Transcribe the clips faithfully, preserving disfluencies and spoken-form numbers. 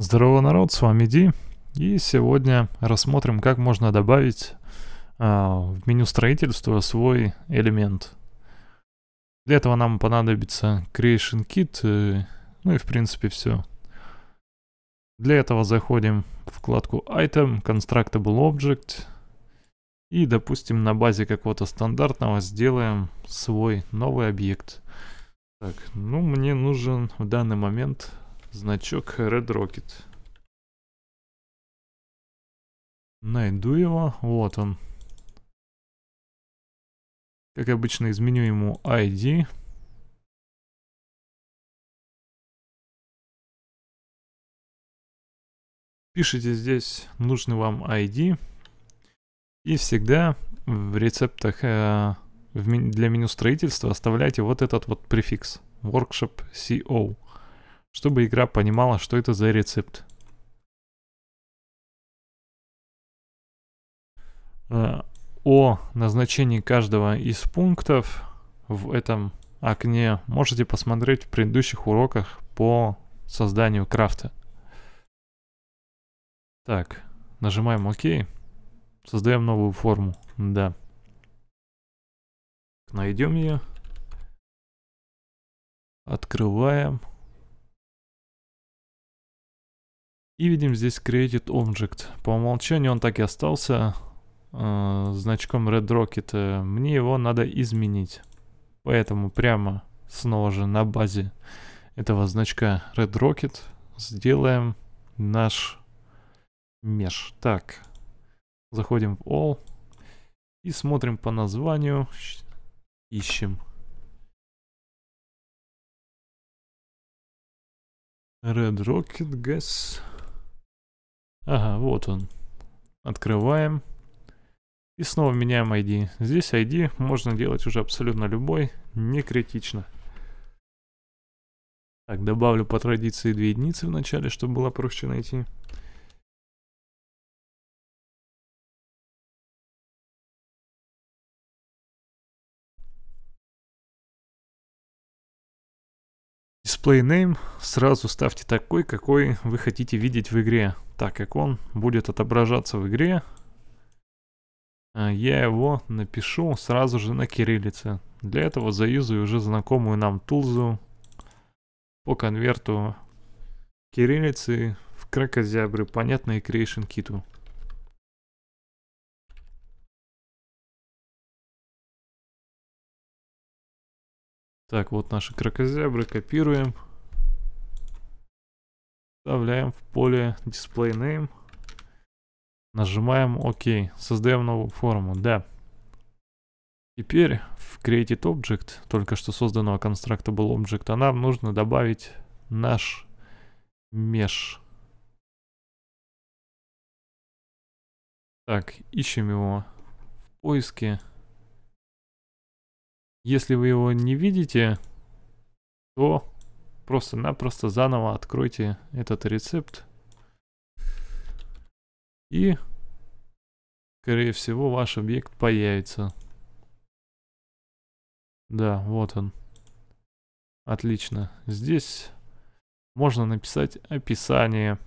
Здорово, народ, с вами Ди, и сегодня рассмотрим, как можно добавить э, в меню строительства свой элемент. Для этого нам понадобится Creation Kit, э, ну и в принципе все. Для этого заходим в вкладку Item, Constructable Object, и, допустим, на базе какого-то стандартного сделаем свой новый объект. Так, ну мне нужен в данный момент значок Red Rocket. Найду его. Вот он. Как обычно, изменю ему ай ди. Пишите здесь нужный вам ай ди. И всегда в рецептах э, в меню, для меню строительства оставляйте вот этот вот префикс. Workshop си о. Чтобы игра понимала, что это за рецепт. О назначении каждого из пунктов в этом окне можете посмотреть в предыдущих уроках по созданию крафта. Так, нажимаем ОК. Создаем новую форму. Да. Найдем ее. Открываем. И видим здесь Created Object. По умолчанию он так и остался э, значком Red Rocket. Мне его надо изменить. Поэтому прямо снова же на базе этого значка Red Rocket сделаем наш mesh. Так, заходим в All и смотрим по названию. Ищем. Red Rocket Gas. Ага, вот он. Открываем. И снова меняем ай ди. Здесь ай ди можно делать уже абсолютно любой, не критично. Так, добавлю по традиции две единицы в начале, чтобы было проще найти. Display name сразу ставьте такой, какой вы хотите видеть в игре, так как он будет отображаться в игре. Я его напишу сразу же на кириллице. Для этого заюзаю уже знакомую нам тулзу по конверту кириллицы в кракозябры, понятные Creation Kit'у. Так, вот наши кракозябры, копируем, вставляем в поле Display Name, нажимаем ОК, создаем новую форму, да. Теперь в Created Object, только что созданного Constructable Object, нам нужно добавить наш Mesh. Так, ищем его в поиске. Если вы его не видите, то просто-напросто заново откройте этот рецепт. И, скорее всего, ваш объект появится. Да, вот он. Отлично. Здесь можно написать описание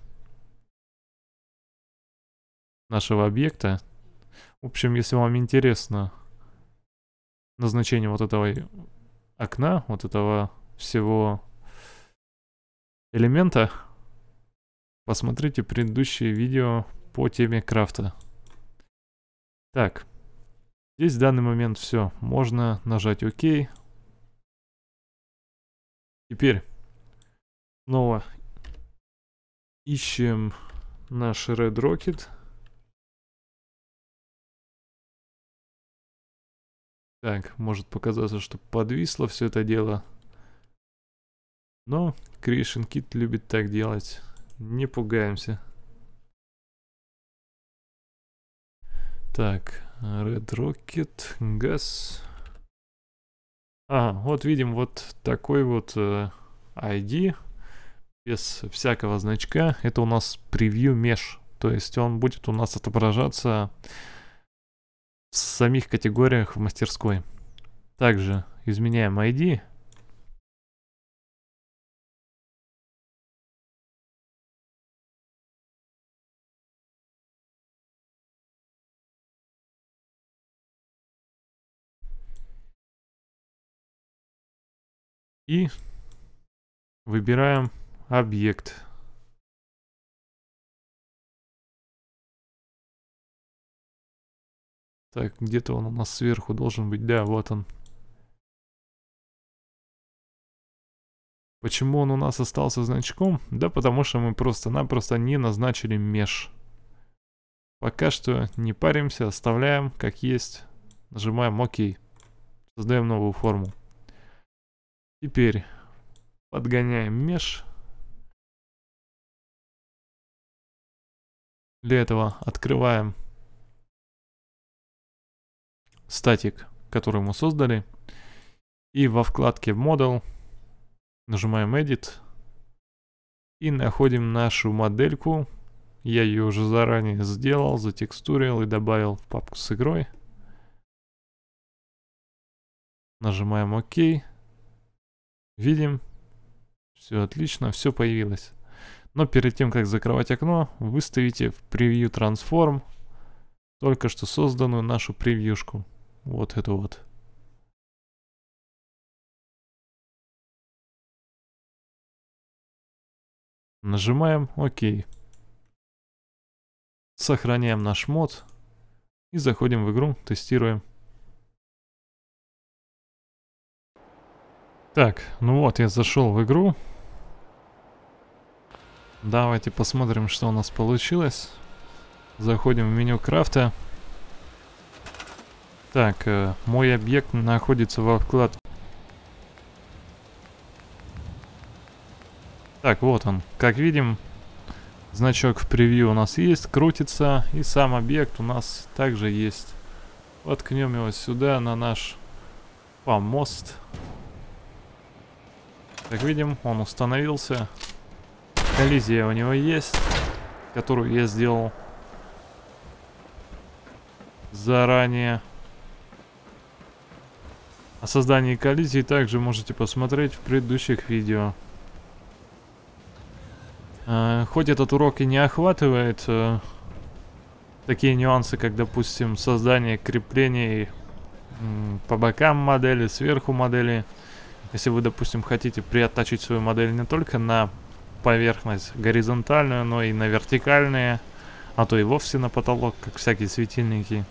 нашего объекта. В общем, если вам интересно назначение вот этого окна, вот этого всего элемента, посмотрите предыдущие видео по теме крафта. Так, здесь в данный момент все. Можно нажать ОК. Теперь снова ищем наш Red Rocket. Так, может показаться, что подвисло все это дело. Но Creation Kit любит так делать. Не пугаемся. Так, Red Rocket Gas. А, вот видим вот такой вот э, ай ди. Без всякого значка. Это у нас превью mesh. То есть он будет у нас отображаться в самих категориях в мастерской. Также изменяем ай ди. и выбираем объект. Так, где-то он у нас сверху должен быть. Да, вот он. Почему он у нас остался значком? Да потому что мы просто-напросто не назначили меж. Пока что не паримся, оставляем как есть. Нажимаем ОК. Создаем новую форму. Теперь подгоняем меж. Для этого открываем статик, который мы создали. И во вкладке Model нажимаем Edit. И находим нашу модельку. Я ее уже заранее сделал, затекстурил и добавил в папку с игрой. Нажимаем ОК. Видим. Все отлично, все появилось. Но перед тем, как закрывать окно, выставите в превью Transform только что созданную нашу превьюшку. Вот эту вот. Нажимаем ОК. Сохраняем наш мод. И заходим в игру, тестируем. Так, ну вот, я зашел в игру. Давайте посмотрим, что у нас получилось. Заходим в меню крафта. Так, э, мой объект находится во вкладке. Так, вот он. Как видим, значок в превью у нас есть, крутится. И сам объект у нас также есть. Воткнем его сюда, на наш помост. Как видим, он установился. Коллизия у него есть, которую я сделал заранее. О создании коллизии также можете посмотреть в предыдущих видео. Хоть этот урок и не охватывает такие нюансы, как, допустим, создание креплений по бокам модели, сверху модели. Если вы, допустим, хотите приоттачить свою модель не только на поверхность горизонтальную, но и на вертикальные, а то и вовсе на потолок, как всякие светильники.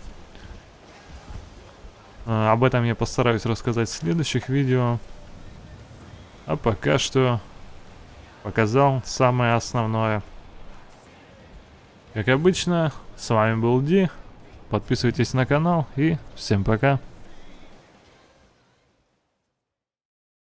А, об этом я постараюсь рассказать в следующих видео. А пока что показал самое основное. Как обычно, с вами был Ди. Подписывайтесь на канал и всем пока.